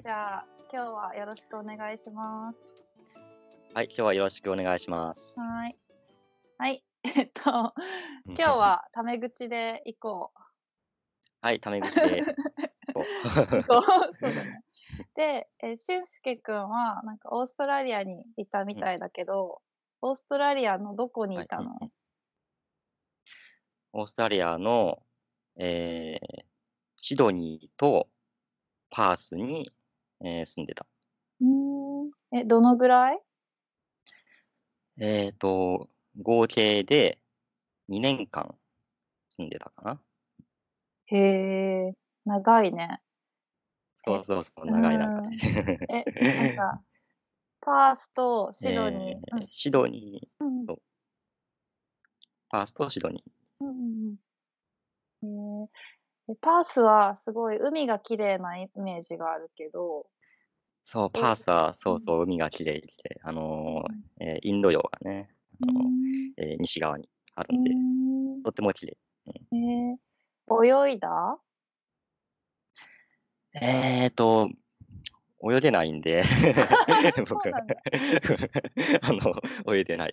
じゃあ今日はよろしくお願いします。はい、今日はよろしくお願いします。はい。はい。今日はタメ口で行こう。はい、タメ口で行こう。そうだね。で、俊介くんはなんかオーストラリアにいたみたいだけど、オーストラリアのどこにいたの？はい、オーストラリアの、シドニーとパースに、住んでた。どのぐらい？合計で2年間住んでたかな。へえ、長いね。そうそうそう、長い長い。なんか、パースとシドニー。シドニー、そう。パースとシドニー。パースはすごい海が綺麗なイメージがあるけど。そう、パースはそうそう、海が綺麗で、インド洋がね、西側にあるんで、とっても綺麗。泳いだ？泳げないんで、僕は泳いでない。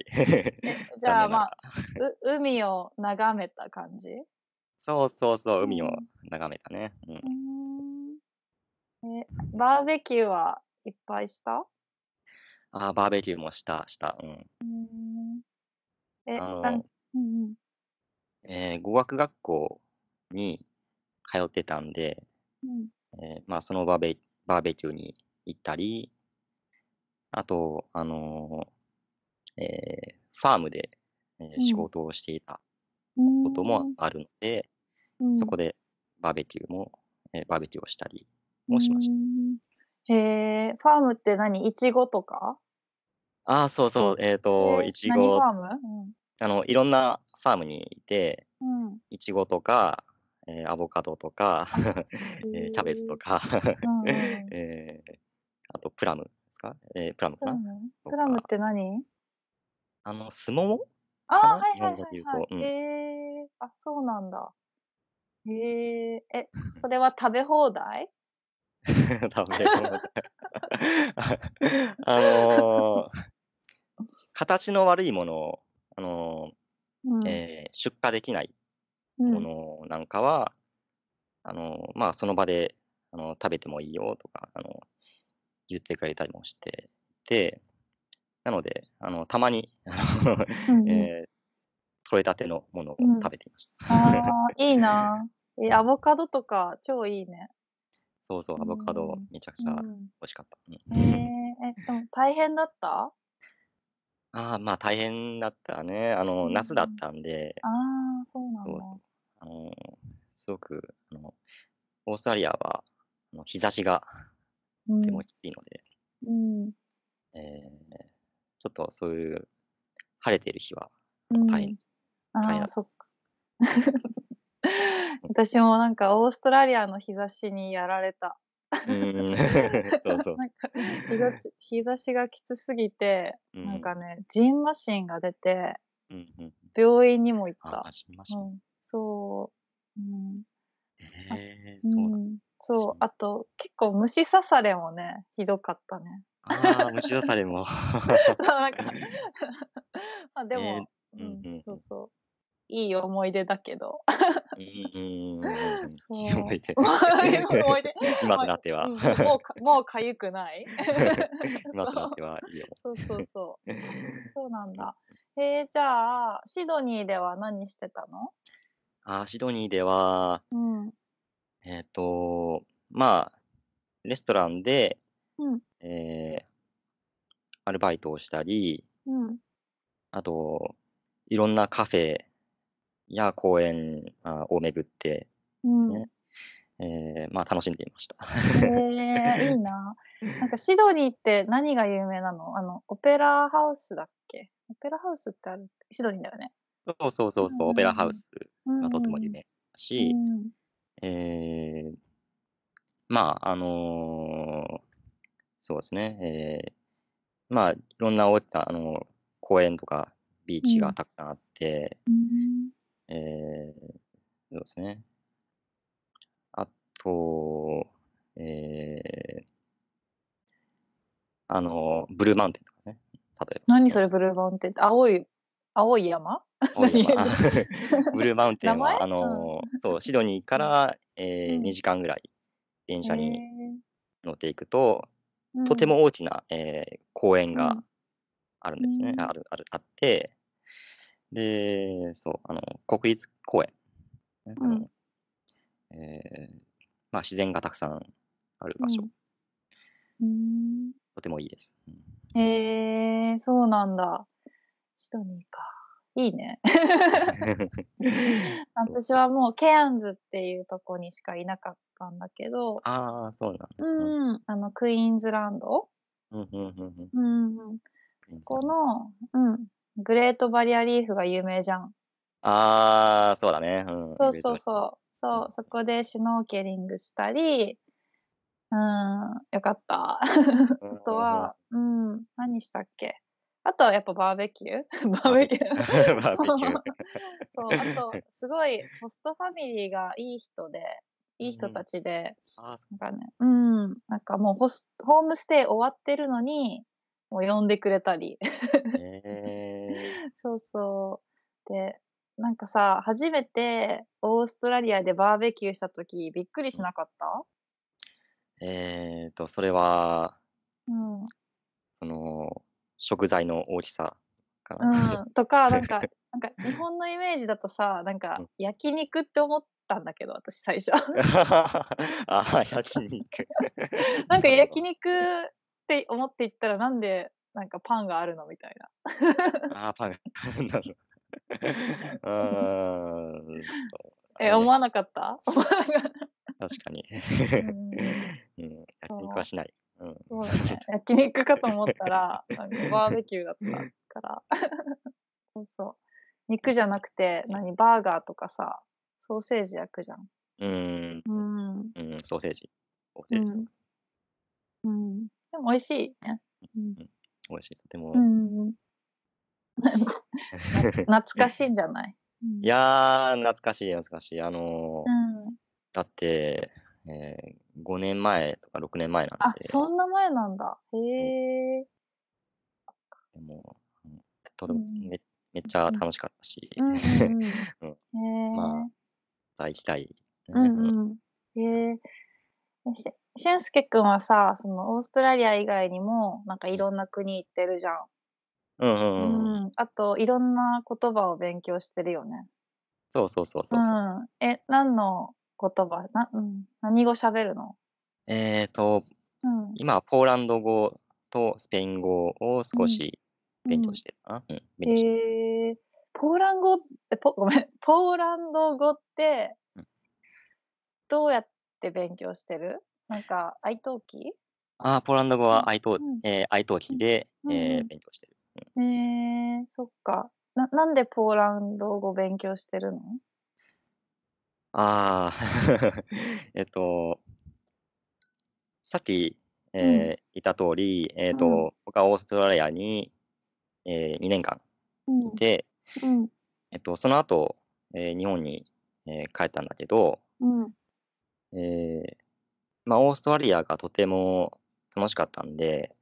じゃあ、まあ、海を眺めた感じ？そうそうそう、海を眺めたね。バーベキューはいっぱいした？あ、バーベキューもした。語学学校に通ってたんで、まあ、そのバーベキューに行ったり、あと、ファームで、仕事をしていたこともあるので、そこでバーベキューをしたりもしました。ファームって何？いちごとか？ああ、そうそう、いちご。何ファーム？いろんなファームにいて、いちごとか、アボカドとか、キャベツとか、あとプラムですか？プラムかな？プラムって何？スモモ？ああ、はいはいはい。あ、そうなんだ。それは食べ放題？食べ放題。形の悪いものを、出荷できないものなんかは、まあ、その場で食べてもいいよとか言ってくれたりもしてて、なのでたまに取れたてのものを食べていました。いいな。アボカドとか超いいね。そうそう、アボカドめちゃくちゃ美味しかった。でも大変だった？まあ大変だったね。夏だったんで、そうなんだ。すごくオーストラリアは日差しがとてもきついので、ちょっとそういう晴れてる日は大変。そっか。私もなんかオーストラリアの日差しにやられた。そうそう。なんか日差しがきつすぎて、なんかね、じんましんが出て、病院にも行った。あ、じんましん。そう。そう。あと、結構虫刺されもね、ひどかったね。ああ、虫刺されも。そう、なんか。まあ、でも、そうそう。いい思い出だけど。いい思い出。今となっては。もうかゆくない？今となってはいいよ。そう。そうなんだ。じゃあ、シドニーでは何してたの？シドニーでは、まあ、レストランで、アルバイトをしたり、あと、いろんなカフェ、公園を巡ってまあ楽しんでいました。いいな。なんかシドニーって何が有名なの？オペラハウスだっけ？オペラハウスってある？シドニーだよね。そうそう、オペラハウスがとても有名だし、まあそうですね、まあいろんな公園とかビーチがたくさんあって。そうですね。あと、ブルーマウンテンとかね、例えば。何それブルーマウンテンって、青い山？ブルーマウンテンはそうシドニーから、2時間ぐらい電車に乗っていくと、とても大きな、公園があるんですね、あって、で、そう、国立公園、まあ、自然がたくさんある場所、とてもいいです。そうなんだ。シドニーか。いいね。私はもうケアンズっていうとこにしかいなかったんだけど、ああ、そうなんだ。うん、クイーンズランド、そこの、グレートバリアリーフが有名じゃん。ああ、そうだね。そうそうそう。そこでシュノーケリングしたり、よかった。あとは、何したっけ？あとはやっぱバーベキューそう、あと、すごい、ホストファミリーがいい人たちで、なんかもうホームステイ終わってるのに、もう呼んでくれたり。そうそう。で、なんかさ、初めてオーストラリアでバーベキューしたとき、びっくりしなかった？それは、その、食材の大きさかな、とか、なんか日本のイメージだとさ、なんか焼肉って思ったんだけど、私最初。焼肉。なんか焼肉って思っていったら、なんでなんかパンがあるのみたいな。パンがあるんだろう。思わなかった？確かに。焼肉はしない。そうだね、焼肉かと思ったらバーベキューだったからそうそう、肉じゃなくてバーガーとかさ、ソーセージ焼くじゃん。ソーセージ、でも美味しいね。美味しい、とても懐かしいんじゃない？いやー、懐かしい。だって5年前とか6年前なんで。あ、そんな前なんだ。へえ。でも、めっちゃ楽しかったし、まあ、行きたい。へえ。俊介くんはさ、そのオーストラリア以外にも、なんかいろんな国行ってるじゃん。あと、いろんな言葉を勉強してるよね。そう。何の言葉、何語喋るの？今、ポーランド語とスペイン語を少し勉強してるかな。ポーランド語って、どうやって勉強してる？なんか、iTalki？ポーランド語はiTalkiで勉強してる。そっか。なんでポーランド語勉強してるの？さっき言った通り、僕はオーストラリアに2年間いて、その後、日本に帰ったんだけど、まあ、オーストラリアがとても楽しかったんで、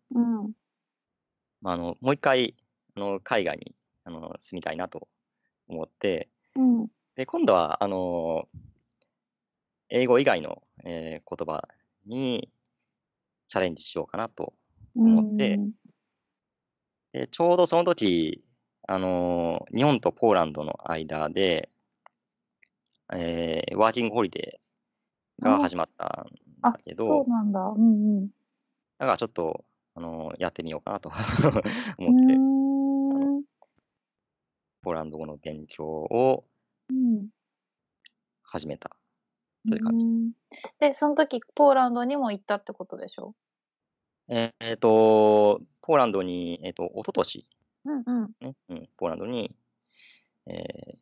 まあ、もう一回海外に住みたいなと思って、で今度は英語以外の、言葉にチャレンジしようかなと思って、でちょうどその時日本とポーランドの間で、ワーキングホリデーが始まったんだけど、そうなんだ。だからちょっとやってみようかなと思って、ポーランド語の勉強を始めたという感じ。で、その時ポーランドにも行ったってことでしょ？ポーランドに、おととし、ポーランドに、行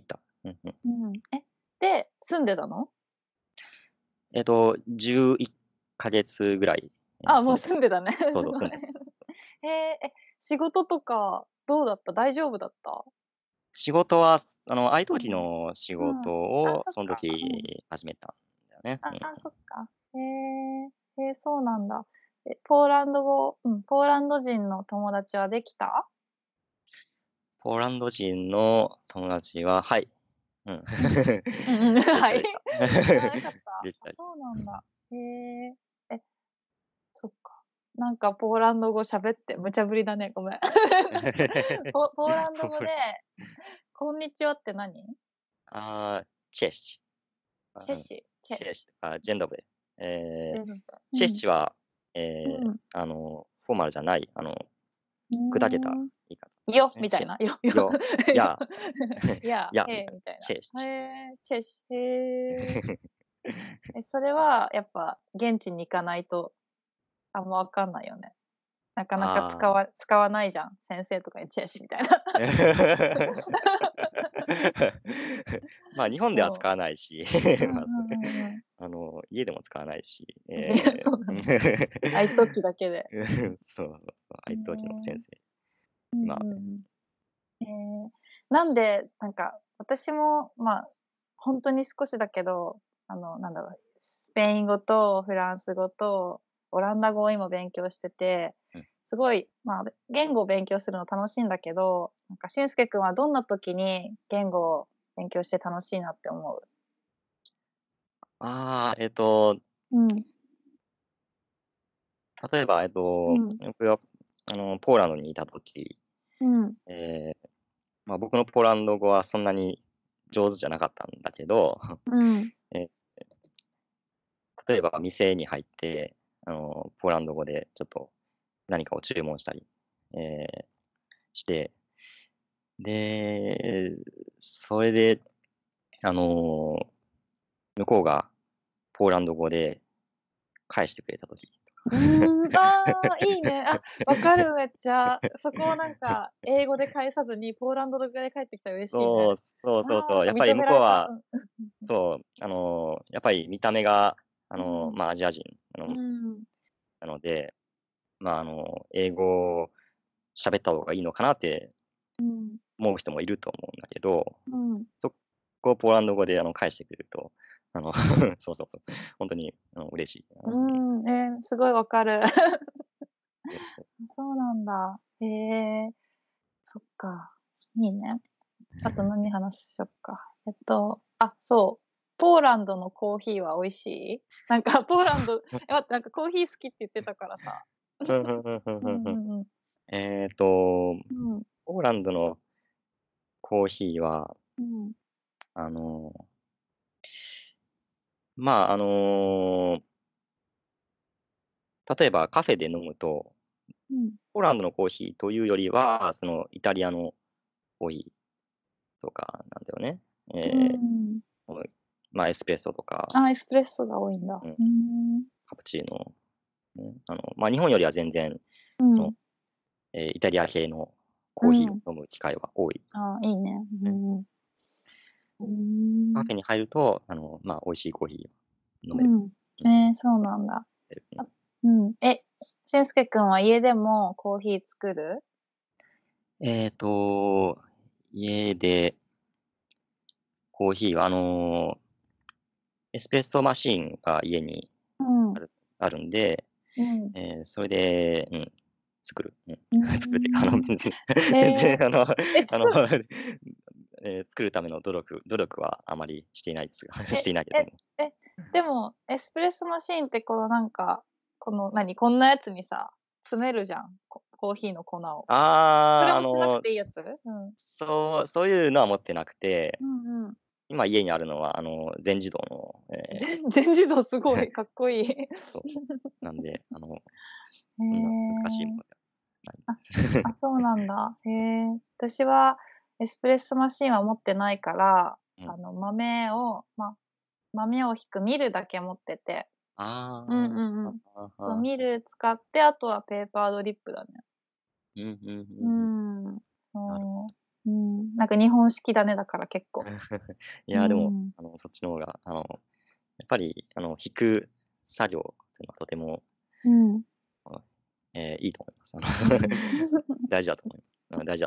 った。で、住んでたの？11ヶ月ぐらい。もう住んでたね。仕事とかどうだった？大丈夫だった？仕事は、iTalkiの仕事を、その時、始めたんだよね。そうなんだ。ポーランド人の友達はできた？ポーランド人の友達は、はい。うん。はい。よかった。そうなんだ。へえ。え、そっか。なんかポーランド語喋って、無茶ぶりだね、ごめん。ポーランド語で、こんにちはって何？チェシ。チェシ。チェシ。ジェンダブル。チェシは、フォーマルじゃない、砕けた言い方。よみたいな。よ、よ、や、や、や、へみたいな。チェシ。チェシ。それは、やっぱ、現地に行かないと、あんま分かんないよね。なかなか使わないじゃん。先生とかにチェシみたいな。まあ日本では使わないし、家でも使わないし、愛登記だけで。そう、愛登記の先生。なんでなんか私もまあ本当に少しだけど、なんだろう、スペイン語とフランス語とオランダ語を今勉強してて、すごい、まあ、言語を勉強するの楽しいんだけど、なんか俊介くんはどんな時に言語を勉強して楽しいなって思う？例えば、僕はポーランドにいた時、僕のポーランド語はそんなに上手じゃなかったんだけど、例えば店に入って、ポーランド語でちょっと何かを注文したり、して、で、それで、向こうがポーランド語で返してくれたとき。いいね。あ、わかる、めっちゃ。そこをなんか、英語で返さずに、ポーランド語で返ってきたら嬉しいね。そう。やっぱり向こうは、やっぱり見た目が、アジア人なので、英語を喋った方がいいのかなって思う人もいると思うんだけど、そこをポーランド語で返してくれると、本当に嬉しい。すごいわかる。そうなんだ。へえ、そっか。いいね。あと何話しよっか。そう。ポーランドのコーヒーは美味しい？なんかポーランド、なんかコーヒー好きって言ってたからさ。ポーランドのコーヒーは、例えばカフェで飲むと、ポーランドのコーヒーというよりは、イタリアの多いとかなんだよね。エスプレッソとか。エスプレッソが多いんだ。カプチーノ。日本よりは全然、イタリア系のコーヒーを飲む機会は多い。いいね。カフェに入ると、美味しいコーヒー飲める。そうなんだ。俊介くんは家でもコーヒー作る？家でコーヒーは、エスプレッソマシーンが家にあるんで、それで、作る。作るための努力はあまりしていないですが、していないけども。でも、エスプレッソマシーンって、こんなやつにさ、詰めるじゃん。コーヒーの粉を。それもしなくていいやつ？そういうのは持ってなくて、今家にあるのは、全自動の。全自動すごい、かっこいい。なんで、難しいものではない。そうなんだ。私は、エスプレッソマシーンは持ってないから、豆をひくミルだけ持ってて。ミル使って、あとはペーパードリップだね。なんか日本式だね、だから結構。いや、でも、そっちの方が、やっぱり、引く作業っていうのはとても、いいと思います。大事だと思います。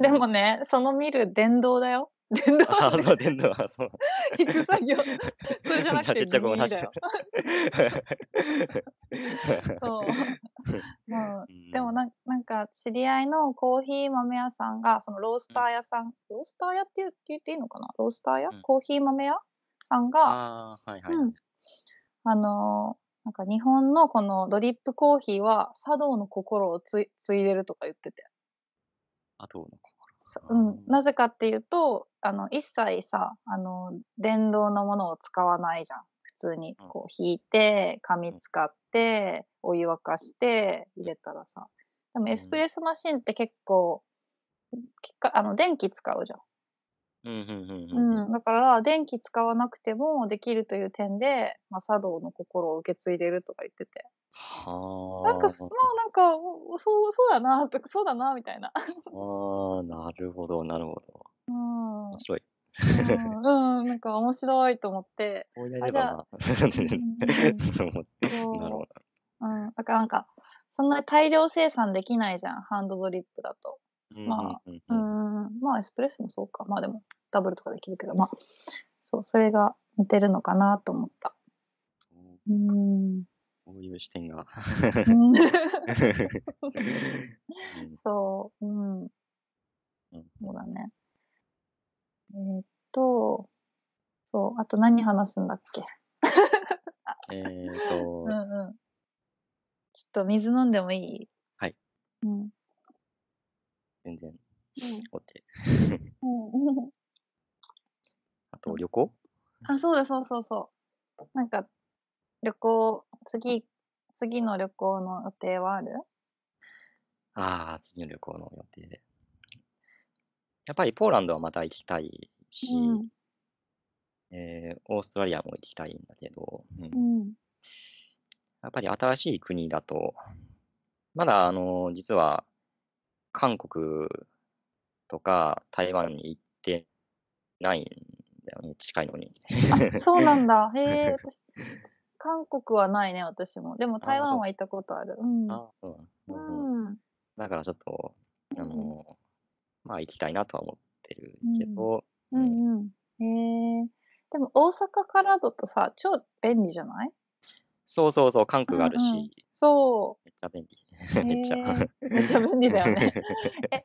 でもね、そのミル電動だよ。電動あハンーデそう、電動はそう。引く作業。それじゃなじくゃあてちっちゃくも右だ確よ。かそう。もうに。でもなんか知り合いのコーヒー豆屋さんが、そのロースうターん。屋さん、ロースター屋って言っていいのかな、ロースター屋、うん。コーヒー豆屋さんが、ああ、はいはいはうん、い。なんか日本のこのドリップコーヒーは茶道の心を継いでるとか言ってて。あとの心。なぜかっていうと、一切さ、電動のものを使わないじゃん。普通に、うん。こう、引いて、紙うん。使って、お湯沸かして、入れたらさ。でも、うエスプん。レッソマシンって結構、電気使うじゃん。うん。うん。うん。うんうんだから、電気使わなくてもできるという点で、まあ、茶道の心を受け継いでるとか言ってて。なんか、はあ。なんか、そうだな、とか、そうだな、みたいな。ああ、なるほど、なるほど。うん。面白い。なんか面白いと思って、こうやあ、れじばゃあ、まあ、なるほそど。だからなんか、そんな大量生産できないじゃん、ハンドドリップだと。うんうんまうんあ、うん。まあ、エスプレッソもそうか。まあでも、ダブルとかできるけど、まあ、そう、それが似てるのかなと思った。そううん。こういう視点が。うん うん。そう、うん。そうだね。えーっと、そう、あと何話すんだっけ。えっうと、んうん。ちょっと水飲んでもいい？はい、うん。全然。うん。OK。うん。うんあと、旅行そうだ、そう。なんか、旅行、次の旅行の予定はある？次の旅行の予定で。やっぱりポーランドはまた行きたいうし、ん、オーストラリアも行きたいんだけど、うん、やっぱり新しい国だと、まだ実は韓国とか台湾に行ってないんだよね、近いのに。そうなんだ。へえ、私韓国はないね、私も。でも台ああ、湾そは行ったことある。う。ああ、そうなの。うん。うん。だからちょっと、あうん。の、まあ行きたいなとは思ってるうけん。ど、ううん。んうん。へえ。でも大阪からだとさ、超便利じゃない？そう、韓国があるし、そめっちゃ便利。う。めっちゃ。へえ。めっちゃ便利だよね。え、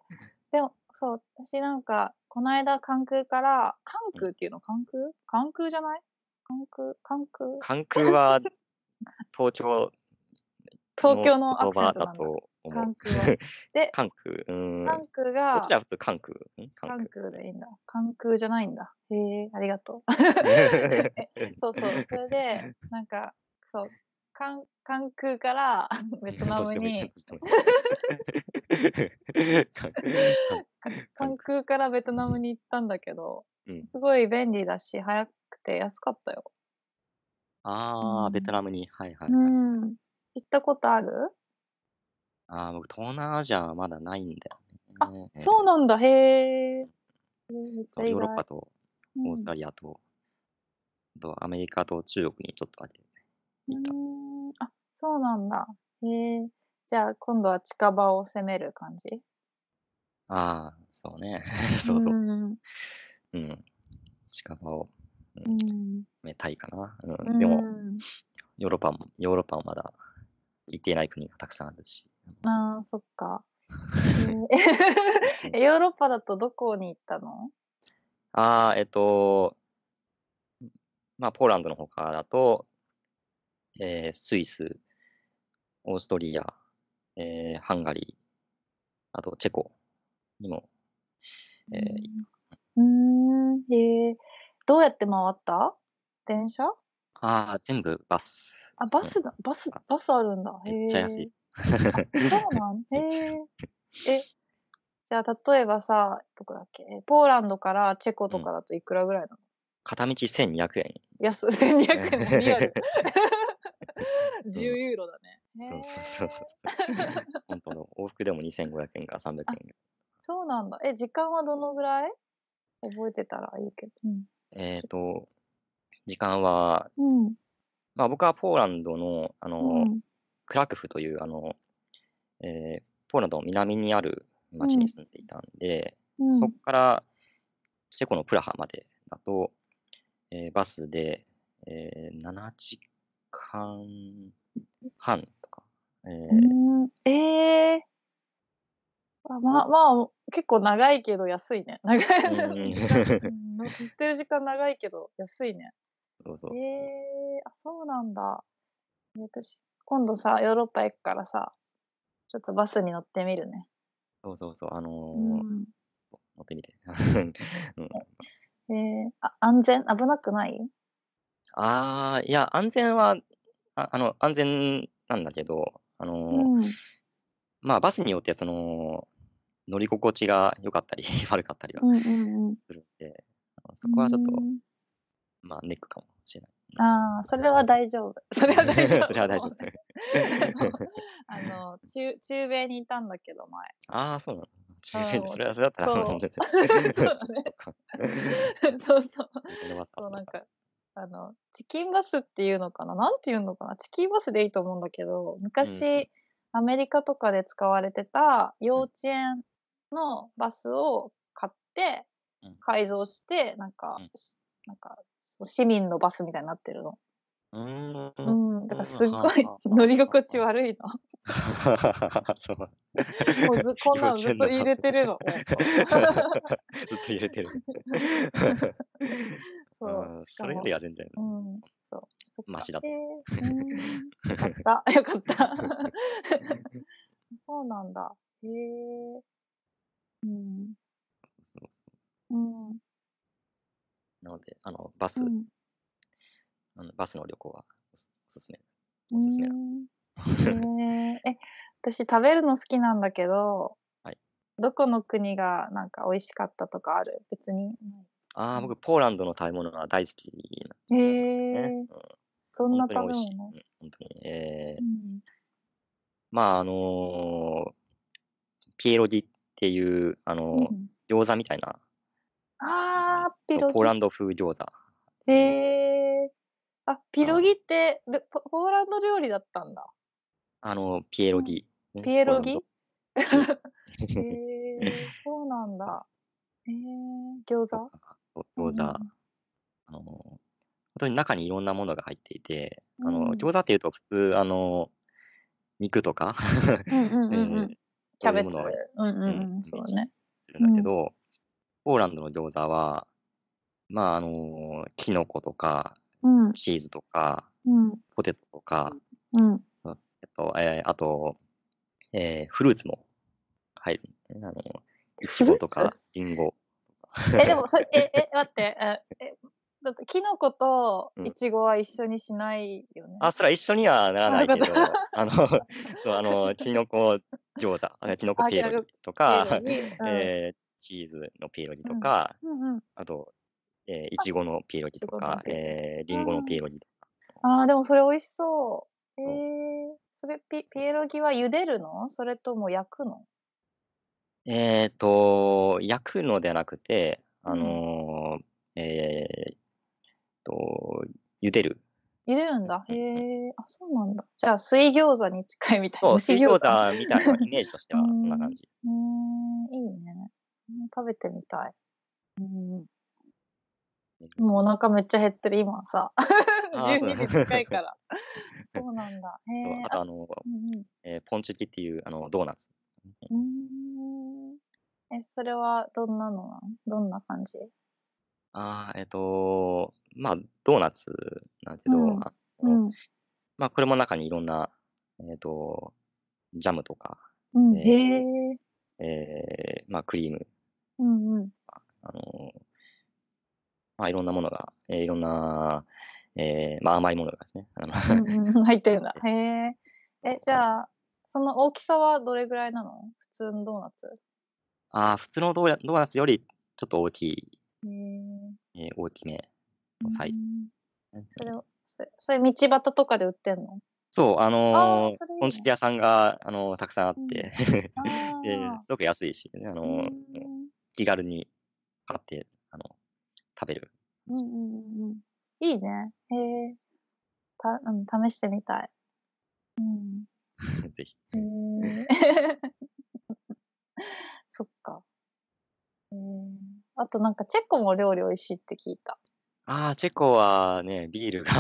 でも、そう、私なんか、この間、関空から、関うん、空っていうの、関空じゃない？関空。関空は東京東の京のア言クセン葉トだなんだ。と思う。関空は。で、関空、関空こっちが、は普通関空。関関空。空でいいんだ。関空じゃないんだ。へえ、ありがとう。そう。それで、なんか、そう、関空から ベトナどうしムてもいい。どに、うしてもいい。関空。関関空。空からベトナムに行ったんだけど、うん。すごい便利だし、早くて安かったよ。うベトん。ナムに。行ったことある？僕、東南アジアはまだないんだよね。そうなんだ。へえ。めっちゃ意ヨーロッ外。パとうオーストん。ラリアと、あとアメリカと中国にちょっとだけ行った。そうなんだ。へえ。じゃあ、今度は近場を攻める感じ？そうね。うそうそう。ん。ううん。近場を、うん、ん。タイかな。うでも、ん。ヨーロッパはまだ行っていない国がたくさんあるし。そっか。うん ヨーロッパだとどこに行ったの？ああ、えっと、まあ、ポーランドの他だと、スイス、オーストリア、ハンガリー、あとチェコにも、えーへえ。どうやって回った？電車？全部バス。バうんスだ。バス、あバスあるんだ。へめっちゃ安え。い。そうなん。めっちゃ。え、じゃあ、例えばさ、どこだっけ？ポーランドからチェコうとん。かだといくらぐらいなの？片道1200円。安、1200円だ。リアル。う10ん、ユーロだね。そう。本当の往復でも2500円から300あ、円。そうなんだ。時間はどのぐらい？覚えてたらいいけど。えっと、時間は、うん。まあ、僕はポーランドの、うん。クラクフという、ポーランドの南にあるう町にん。住んでいたんで、うそこん。からチェコのプラハまでだと、バスで、7時間半とか。まあ、結構長いけど安いね。長い。乗ってる時間長いけど安いね。そうそう。あ、そうなんだ。私、今度さ、ヨーロッパ行くからさ、ちょっとバスに乗ってみるね。そうそうそう、乗ってみて。安全、危なくない？いや、安全は、安全なんだけど、まあ、バスによって、その、乗り心地が良かったり、悪かったりはするんで、そこはちょっと、まあ、ネックかもしれない。それは大丈夫。それは大丈夫。中米にいたんだけど、前。そうなの。中米に、それだったら、そうそう。なんか、チキンバスっていうのかな、なんていうのかな、チキンバスでいいと思うんだけど、昔、アメリカとかで使われてた幼稚園のバスを買って、改造して、なんか、市民のバスみたいになってるの。だからすっごい乗り心地悪いの。こんなのずっと入れてるの。ずっと入れてる。それよりは全然。マシだった。よかった。そうなんだ。へえ。なので、バスの旅行はおすすめな。私、食べるの好きなんだけど、どこの国がなんか美味しかったとかある？別に。僕、ポーランドの食べ物は大好きなんですよね。どんな食べ物？本当に。まあ、ピエロギっていう、餃子みたいな。ポーランド風餃子。ピロギってポーランド料理だったんだ。ピエロギ。ピエロギ？そうなんだ。餃子？餃子。本当に中にいろんなものが入っていて、餃子っていうと普通、肉とか、キャベツ。そうね。するんだけど、ポーランドの餃子は、まあ、キノコとか、チーズとか、ポテトとか、あと、フルーツも入る。いちごとか、りんご。でも、待って、だってキノコといちごは一緒にしないよね。それは一緒にはならないけど、キノコ餃子、キノコピエロギとか、チーズのピエロギとか、あと、いちごのピエロギとか、りんごのピエロギとか。でもそれ美味しそう。それピエロギは茹でるの？それとも焼くの？焼くのではなくて、茹でる。茹でるんだ。そうなんだ。じゃあ、水餃子に近いみたいな。そう、水餃子みたいなイメージとしては、こんな感じ。いいね。食べてみたい。もうお腹めっちゃ減ってる、今さ。12時近いから。そうなんだ。あと、ポンチュキっていうドーナツ。それはどんなのなの？どんな感じ？まあ、ドーナツなんだけど、まあ、これも中にいろんな、ジャムとか、まあ、クリーム。まあ、いろんなものが、いろんな、まあ、甘いものがですね。入ってるんだ。じゃあ、その大きさはどれぐらいなの？普通のドーナツ？普通のドーナツよりちょっと大きい。大きめのサイズ。それ道端とかで売ってんの？そう、ポンチュキ屋さんが、たくさんあって、すごく安いし、気軽に買って、食べる。いいね。試してみたい。ぜひ。そっか。ああとなんかチェコも料理美味しいって聞いた。ああ、チェコはね、ビールが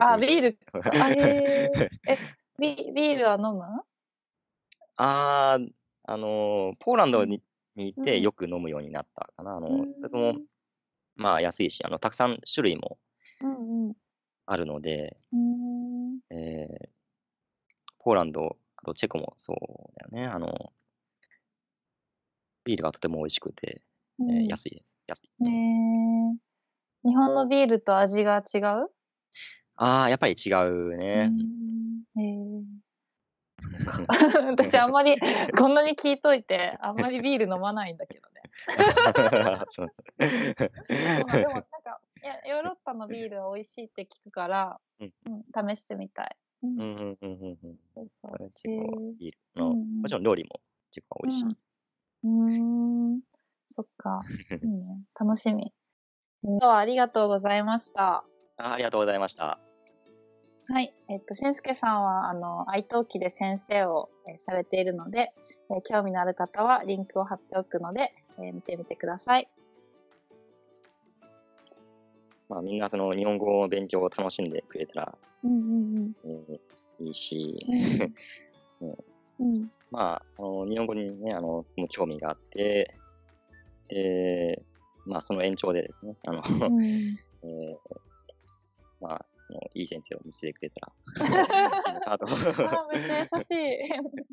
あ、美味しビーい。ル。あ、へえ。ビールは飲む？あー、ポーランうドん。にいうてん。よく飲むようになったかな。うそれとも、ん。まあ安いし、たくさん種類もうんうん。あるので、うん。えーポーランド、あとチェコもそうだよね。ビールがとても美味しくて、う安いです。安い。ん。ねえ。日本のビールと味が違う？やっぱり違うね。へえ。そうか。私あんまりこんなに聞いといて、あんまりビール飲まないんだけどね。そう。そうなん、でもなんか、いや、ヨーロッパのビールは美味しいって聞くから、うん、試してみたい。ううん、ん、うん、うん、うんうん。そうそチェう。コはビールうの、もんちろん料理もチェコは美味しい。そっか。いいね。楽しみ。今日はありがとうございました。ありがとうございました。はい。しんすけさんは、愛登記で先生を、されているので、興味のある方はリンクを貼っておくので、見てみてください。まあ、みんな日本語の勉強を楽しんでくれたら、うんうんえーいいし、うん。うん、うん。まあ、日本語にね、もう興味があって、で、まあ、その延長でですね、うん。えーまあ、いい先生を見せてくれたら、いいのかなと。ああ、めっちゃ優しい。